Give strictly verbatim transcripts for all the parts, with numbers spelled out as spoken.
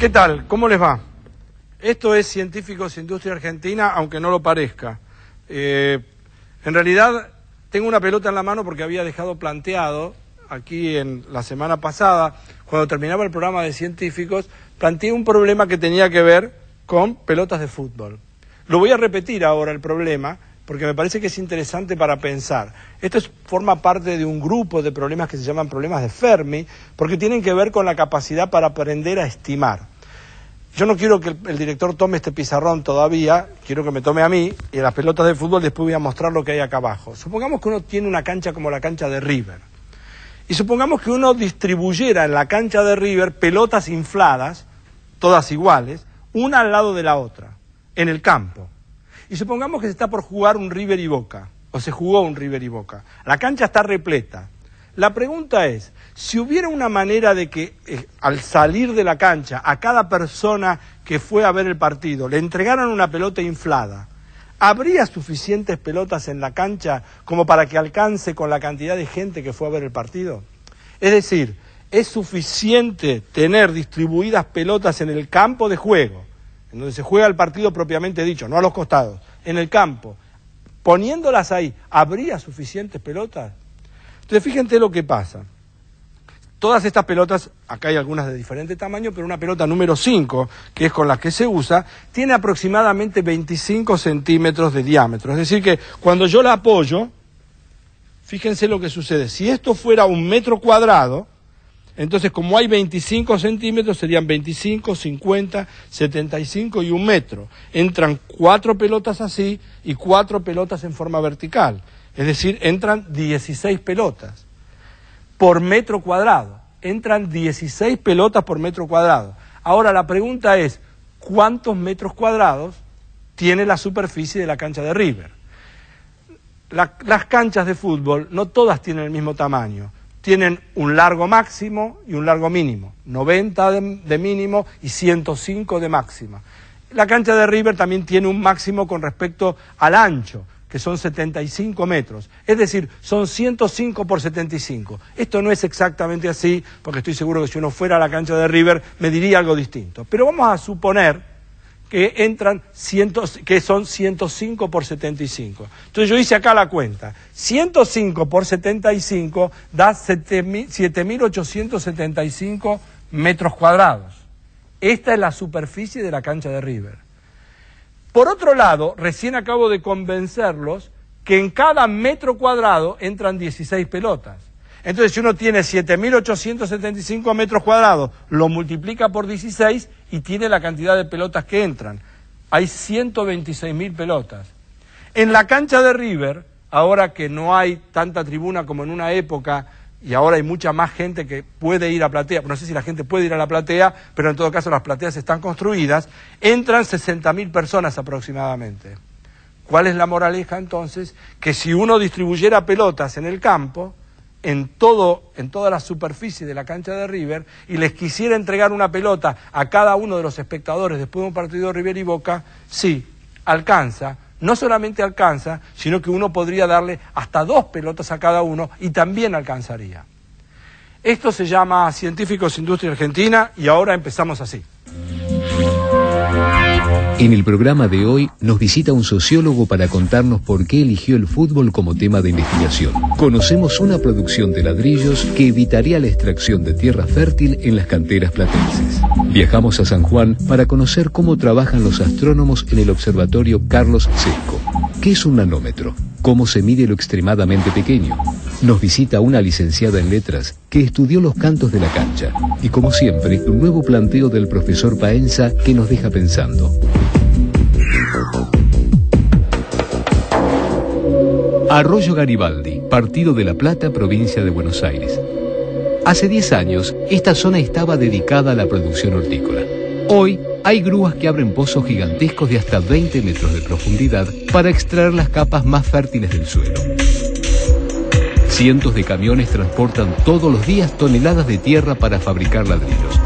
¿Qué tal? ¿Cómo les va? Esto es Científicos Industria Argentina, aunque no lo parezca. Eh, en realidad, tengo una pelota en la mano porque había dejado planteado, aquí en la semana pasada, cuando terminaba el programa de Científicos, planteé un problema que tenía que ver con pelotas de fútbol. Lo voy a repetir ahora el problema, porque me parece que es interesante para pensar. Esto es, forma parte de un grupo de problemas que se llaman problemas de Fermi, porque tienen que ver con la capacidad para aprender a estimar. Yo no quiero que el, el director tome este pizarrón todavía, quiero que me tome a mí, y a las pelotas de fútbol después voy a mostrar lo que hay acá abajo. Supongamos que uno tiene una cancha como la cancha de River, y supongamos que uno distribuyera en la cancha de River pelotas infladas, todas iguales, una al lado de la otra, en el campo. Y supongamos que se está por jugar un River y Boca, o se jugó un River y Boca. La cancha está repleta. La pregunta es, si hubiera una manera de que eh, al salir de la cancha a cada persona que fue a ver el partido le entregaran una pelota inflada, ¿habría suficientes pelotas en la cancha como para que alcance con la cantidad de gente que fue a ver el partido? Es decir, ¿es suficiente tener distribuidas pelotas en el campo de juego, en donde se juega el partido propiamente dicho, no a los costados, en el campo, poniéndolas ahí, habría suficientes pelotas? Entonces, fíjense lo que pasa. Todas estas pelotas, acá hay algunas de diferente tamaño, pero una pelota número cinco, que es con la que se usa, tiene aproximadamente veinticinco centímetros de diámetro. Es decir que cuando yo la apoyo, fíjense lo que sucede. Si esto fuera un metro cuadrado, entonces, como hay veinticinco centímetros, serían veinticinco, cincuenta, setenta y cinco y un metro. Entran cuatro pelotas así y cuatro pelotas en forma vertical. Es decir, entran dieciséis pelotas por metro cuadrado. Entran dieciséis pelotas por metro cuadrado. Ahora, la pregunta es, ¿cuántos metros cuadrados tiene la superficie de la cancha de River? La, las canchas de fútbol no todas tienen el mismo tamaño. Tienen un largo máximo y un largo mínimo, noventa de, de mínimo y ciento cinco de máxima. La cancha de River también tiene un máximo con respecto al ancho, que son setenta y cinco metros. Es decir, son ciento cinco por setenta y cinco. Esto no es exactamente así, porque estoy seguro que si uno fuera a la cancha de River me diría algo distinto. Pero vamos a suponer que entran cien, que son ciento cinco por setenta y cinco. Entonces yo hice acá la cuenta. ciento cinco por setenta y cinco da siete mil ochocientos setenta y cinco metros cuadrados. Esta es la superficie de la cancha de River. Por otro lado, recién acabo de convencerlos que en cada metro cuadrado entran dieciséis pelotas. Entonces, si uno tiene siete mil ochocientos setenta y cinco metros cuadrados, lo multiplica por dieciséis y tiene la cantidad de pelotas que entran. Hay ciento veintiséis mil pelotas. En la cancha de River, ahora que no hay tanta tribuna como en una época, y ahora hay mucha más gente que puede ir a platea, no sé si la gente puede ir a la platea, pero en todo caso las plateas están construidas, entran sesenta mil personas aproximadamente. ¿Cuál es la moraleja entonces? Que si uno distribuyera pelotas en el campo, en todo, en toda la superficie de la cancha de River, y les quisiera entregar una pelota a cada uno de los espectadores después de un partido de River y Boca, sí, alcanza, no solamente alcanza, sino que uno podría darle hasta dos pelotas a cada uno y también alcanzaría. Esto se llama Científicos Industria Argentina y ahora empezamos así. En el programa de hoy nos visita un sociólogo para contarnos por qué eligió el fútbol como tema de investigación. Conocemos una producción de ladrillos que evitaría la extracción de tierra fértil en las canteras platenses. Viajamos a San Juan para conocer cómo trabajan los astrónomos en el observatorio Carlos Sesco. ¿Qué es un nanómetro? ¿Cómo se mide lo extremadamente pequeño? Nos visita una licenciada en letras que estudió los cantos de la cancha. Y como siempre, un nuevo planteo del profesor Paenza que nos deja pensando. Arroyo Garibaldi, partido de La Plata, provincia de Buenos Aires. Hace diez años, esta zona estaba dedicada a la producción hortícola. Hoy, hay grúas que abren pozos gigantescos de hasta veinte metros de profundidad para extraer las capas más fértiles del suelo. Cientos de camiones transportan todos los días toneladas de tierra para fabricar ladrillos.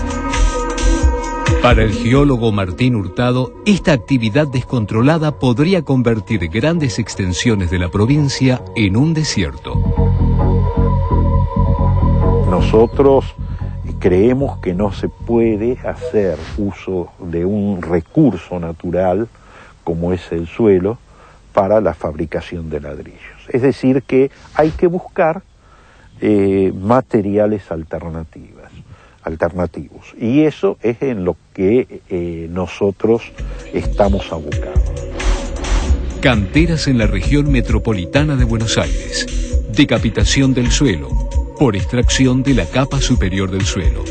Para el geólogo Martín Hurtado, esta actividad descontrolada podría convertir grandes extensiones de la provincia en un desierto. Nosotros creemos que no se puede hacer uso de un recurso natural como es el suelo para la fabricación de ladrillos. Es decir, que hay que buscar eh, materiales alternativas, alternativos. Y eso es en lo que eh, nosotros estamos abocados. Canteras en la región metropolitana de Buenos Aires. Decapitación del suelo por extracción de la capa superior del suelo.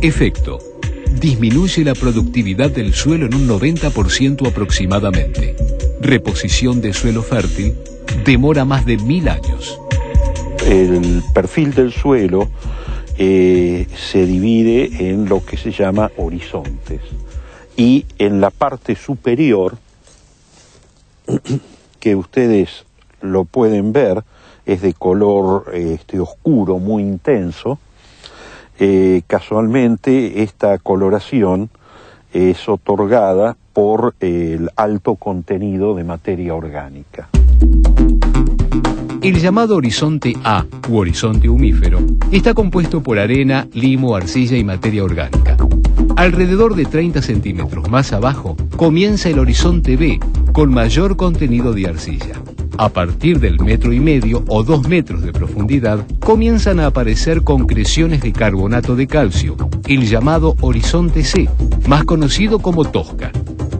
Efecto: disminuye la productividad del suelo en un noventa por ciento aproximadamente. Reposición de suelo fértil demora más de mil años. El perfil del suelo eh, se divide en lo que se llama horizontes, y en la parte superior, que ustedes lo pueden ver, es de color este, oscuro, muy intenso. Eh, casualmente esta coloración es otorgada por el alto contenido de materia orgánica. El llamado horizonte A, u horizonte humífero, está compuesto por arena, limo, arcilla y materia orgánica. Alrededor de treinta centímetros más abajo comienza el horizonte B, con mayor contenido de arcilla. A partir del metro y medio o dos metros de profundidad, comienzan a aparecer concreciones de carbonato de calcio, el llamado horizonte C, más conocido como tosca.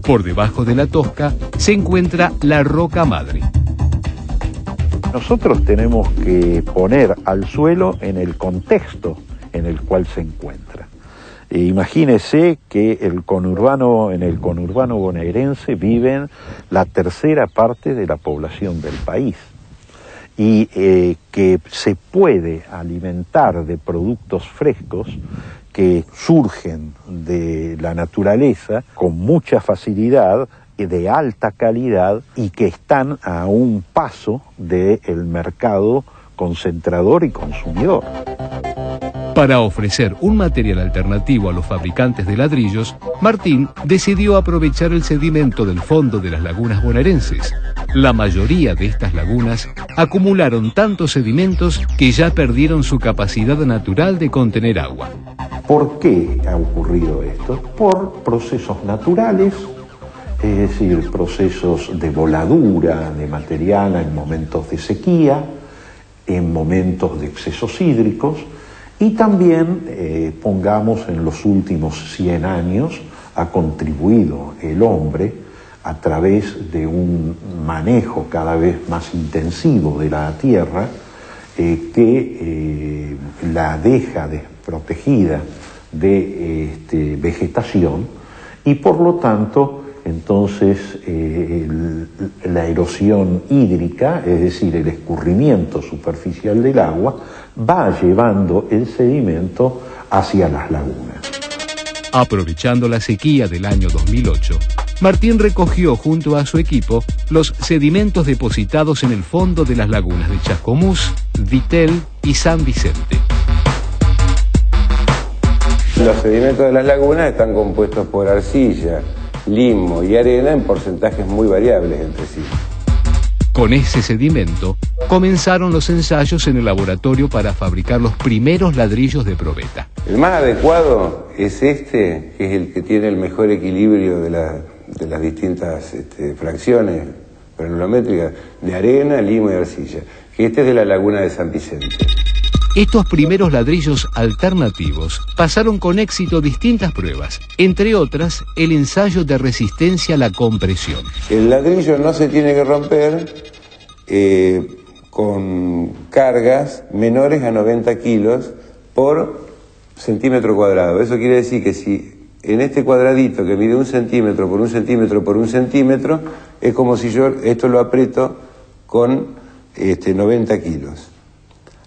Por debajo de la tosca se encuentra la roca madre. Nosotros tenemos que poner al suelo en el contexto en el cual se encuentra. E imagínese que el conurbano, en el conurbano bonaerense viven la tercera parte de la población del país, y eh, que se puede alimentar de productos frescos que surgen de la naturaleza con mucha facilidad, de alta calidad, y que están a un paso del mercado concentrador y consumidor. Para ofrecer un material alternativo a los fabricantes de ladrillos, Martín decidió aprovechar el sedimento del fondo de las lagunas bonaerenses. La mayoría de estas lagunas acumularon tantos sedimentos que ya perdieron su capacidad natural de contener agua. ¿Por qué ha ocurrido esto? Por procesos naturales, es decir, procesos de voladura de material en momentos de sequía, en momentos de excesos hídricos. Y también, eh, pongamos, en los últimos cien años ha contribuido el hombre a través de un manejo cada vez más intensivo de la tierra eh, que eh, la deja desprotegida de este, vegetación, y por lo tanto entonces eh, el, la erosión hídrica, es decir, el escurrimiento superficial del agua, va llevando el sedimento hacia las lagunas. Aprovechando la sequía del año dos mil ocho, Martín recogió junto a su equipo los sedimentos depositados en el fondo de las lagunas de Chascomús, Vitel y San Vicente. Los sedimentos de las lagunas están compuestos por arcilla, limo y arena en porcentajes muy variables entre sí. Con ese sedimento comenzaron los ensayos en el laboratorio para fabricar los primeros ladrillos de probeta. El más adecuado es este, que es el que tiene el mejor equilibrio de, la, de las distintas este, fracciones granulométricas de arena, limo y arcilla, que este es de la laguna de San Vicente. Estos primeros ladrillos alternativos pasaron con éxito distintas pruebas, entre otras el ensayo de resistencia a la compresión. El ladrillo no se tiene que romper eh, con cargas menores a noventa kilos por centímetro cuadrado. Eso quiere decir que si en este cuadradito que mide un centímetro por un centímetro por un centímetro, es como si yo esto lo aprieto con este, noventa kilos.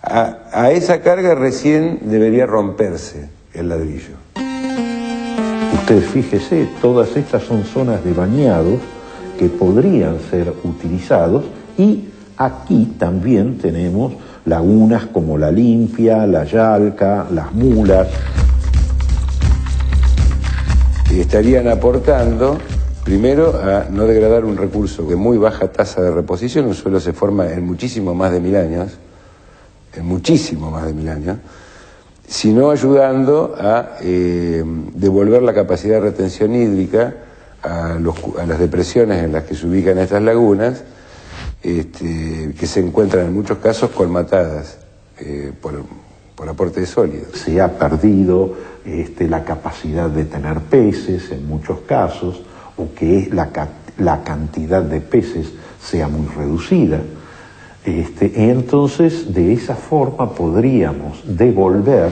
A, a esa carga recién debería romperse el ladrillo. Usted fíjese, todas estas son zonas de bañados que podrían ser utilizados, y aquí también tenemos lagunas como la Limpia, la Yalca, las Mulas. Estarían aportando, primero, a no degradar un recurso de muy baja tasa de reposición. Un suelo se forma en muchísimo más de mil años. En muchísimo más de mil años, sino ayudando a eh, devolver la capacidad de retención hídrica a, los, a las depresiones en las que se ubican estas lagunas, este, que se encuentran en muchos casos colmatadas eh, por, por aporte de sólidos. Se ha perdido este, la capacidad de tener peces en muchos casos, o que es la, la cantidad de peces sea muy reducida. Este, entonces, de esa forma podríamos devolver,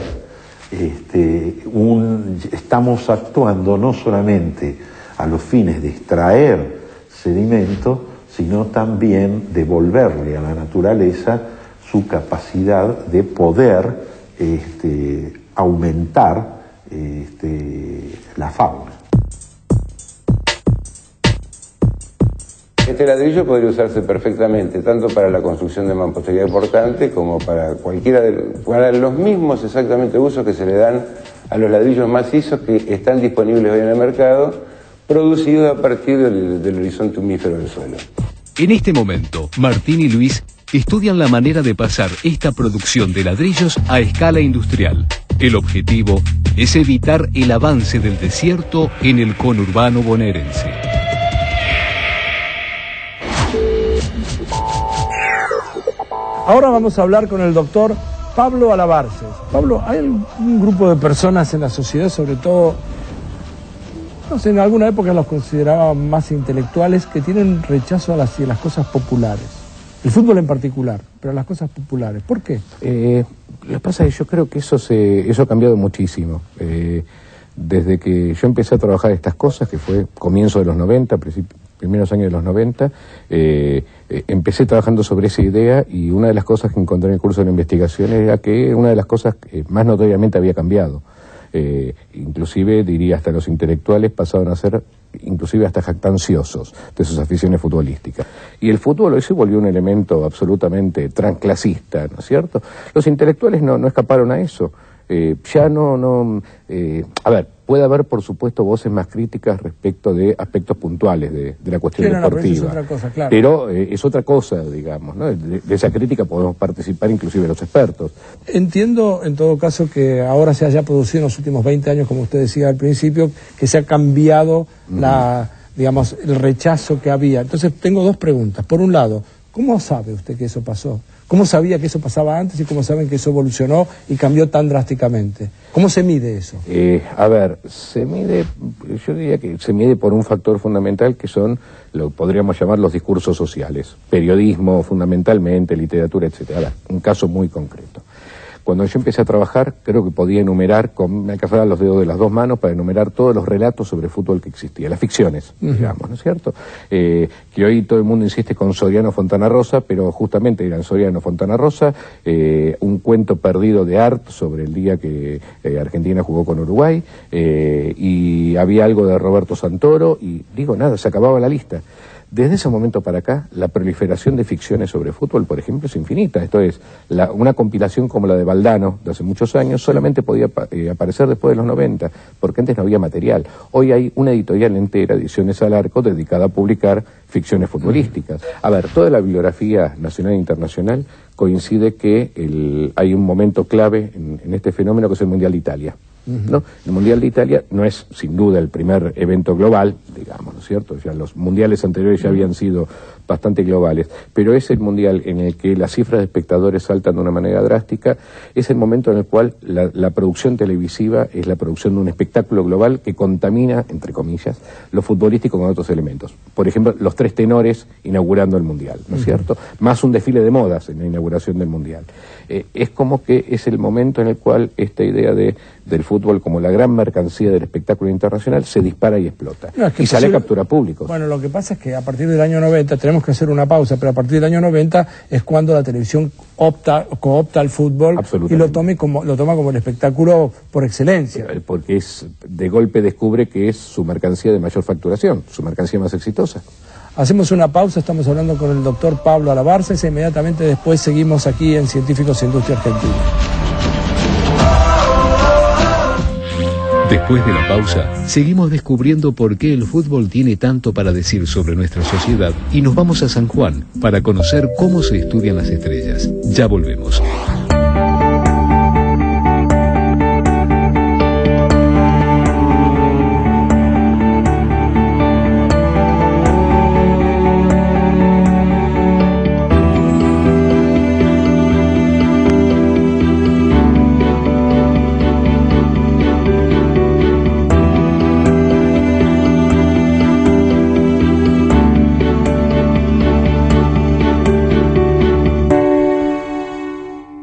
este, un, estamos actuando no solamente a los fines de extraer sedimento, sino también devolverle a la naturaleza su capacidad de poder este, aumentar este, la fauna. Este ladrillo podría usarse perfectamente, tanto para la construcción de mampostería portante como para cualquiera de, para los mismos exactamente usos que se le dan a los ladrillos macizos que están disponibles hoy en el mercado, producidos a partir del, del horizonte humífero del suelo. En este momento, Martín y Luis estudian la manera de pasar esta producción de ladrillos a escala industrial. El objetivo es evitar el avance del desierto en el conurbano bonaerense. Ahora vamos a hablar con el doctor Pablo Alabarces. Pablo, hay un grupo de personas en la sociedad, sobre todo, no sé, en alguna época los consideraban más intelectuales, que tienen rechazo a las, a las cosas populares. El fútbol en particular, pero a las cosas populares. ¿Por qué? Eh, lo que pasa es que yo creo que eso, se, eso ha cambiado muchísimo. Eh, desde que yo empecé a trabajar estas cosas, que fue comienzo de los noventa, principio... primeros años de los noventa, eh, eh, empecé trabajando sobre esa idea, y una de las cosas que encontré en el curso de la investigación era que una de las cosas que más notoriamente había cambiado. Eh, inclusive, diría, hasta los intelectuales pasaron a ser, inclusive hasta jactanciosos de sus aficiones futbolísticas. Y el fútbol hoy se volvió un elemento absolutamente transclasista, ¿no es cierto? Los intelectuales no, no escaparon a eso. Eh, ya no, no eh, a ver, puede haber por supuesto voces más críticas respecto de aspectos puntuales de, de la cuestión sí, no, deportiva, no, pero, es otra cosa, claro. pero eh, es otra cosa, digamos, ¿no? de, de esa crítica podemos participar inclusive los expertos. Entiendo en todo caso que ahora se haya producido en los últimos veinte años, como usted decía al principio, que se ha cambiado mm. la, digamos, el rechazo que había. Entonces tengo dos preguntas. Por un lado, ¿cómo sabe usted que eso pasó? ¿Cómo sabía que eso pasaba antes y cómo saben que eso evolucionó y cambió tan drásticamente? ¿Cómo se mide eso? Eh, a ver, se mide, yo diría que se mide por un factor fundamental que son, lo podríamos llamar los discursos sociales. Periodismo fundamentalmente, literatura, etcétera. Ahora, un caso muy concreto. Cuando yo empecé a trabajar, creo que podía enumerar, con, me alcanzaban los dedos de las dos manos para enumerar todos los relatos sobre fútbol que existían, las ficciones, uh-huh. digamos, ¿no es cierto? Eh, que hoy todo el mundo insiste con Soriano Fontana Rosa, pero justamente eran Soriano Fontana Rosa, eh, un cuento perdido de Art sobre el día que eh, Argentina jugó con Uruguay, eh, y había algo de Roberto Santoro, y digo, nada, se acababa la lista. Desde ese momento para acá, la proliferación de ficciones sobre fútbol, por ejemplo, es infinita. Esto es, la, una compilación como la de Baldano, de hace muchos años, solamente podía eh, aparecer después de los noventa, porque antes no había material. Hoy hay una editorial entera, Ediciones al Arco, dedicada a publicar ficciones futbolísticas. A ver, toda la bibliografía nacional e internacional coincide que el, hay un momento clave en, en este fenómeno, que es el Mundial de Italia. ¿No? El Mundial de Italia no es sin duda el primer evento global, digamos, ¿no es cierto? Ya los mundiales anteriores ya habían sido bastante globales, pero es el mundial en el que las cifras de espectadores saltan de una manera drástica, es el momento en el cual la, la producción televisiva es la producción de un espectáculo global que contamina, entre comillas, lo futbolístico con otros elementos. Por ejemplo, los tres tenores inaugurando el mundial, ¿no es cierto? Más un desfile de modas en la inauguración del mundial. Eh, es como que es el momento en el cual esta idea de del fútbol como la gran mercancía del espectáculo internacional se dispara y explota. No, es que y sale posible... a captura públicos. Bueno, lo que pasa es que a partir del año noventa, tenemos que hacer una pausa, pero a partir del año noventa es cuando la televisión opta, coopta al fútbol y lo, tome como, lo toma como el espectáculo por excelencia. Porque es de golpe descubre que es su mercancía de mayor facturación, su mercancía más exitosa. Hacemos una pausa, estamos hablando con el doctor Pablo Alabarces e inmediatamente después seguimos aquí en Científicos Industria Argentina. Después de la pausa, seguimos descubriendo por qué el fútbol tiene tanto para decir sobre nuestra sociedad y nos vamos a San Juan para conocer cómo se estudian las estrellas. Ya volvemos.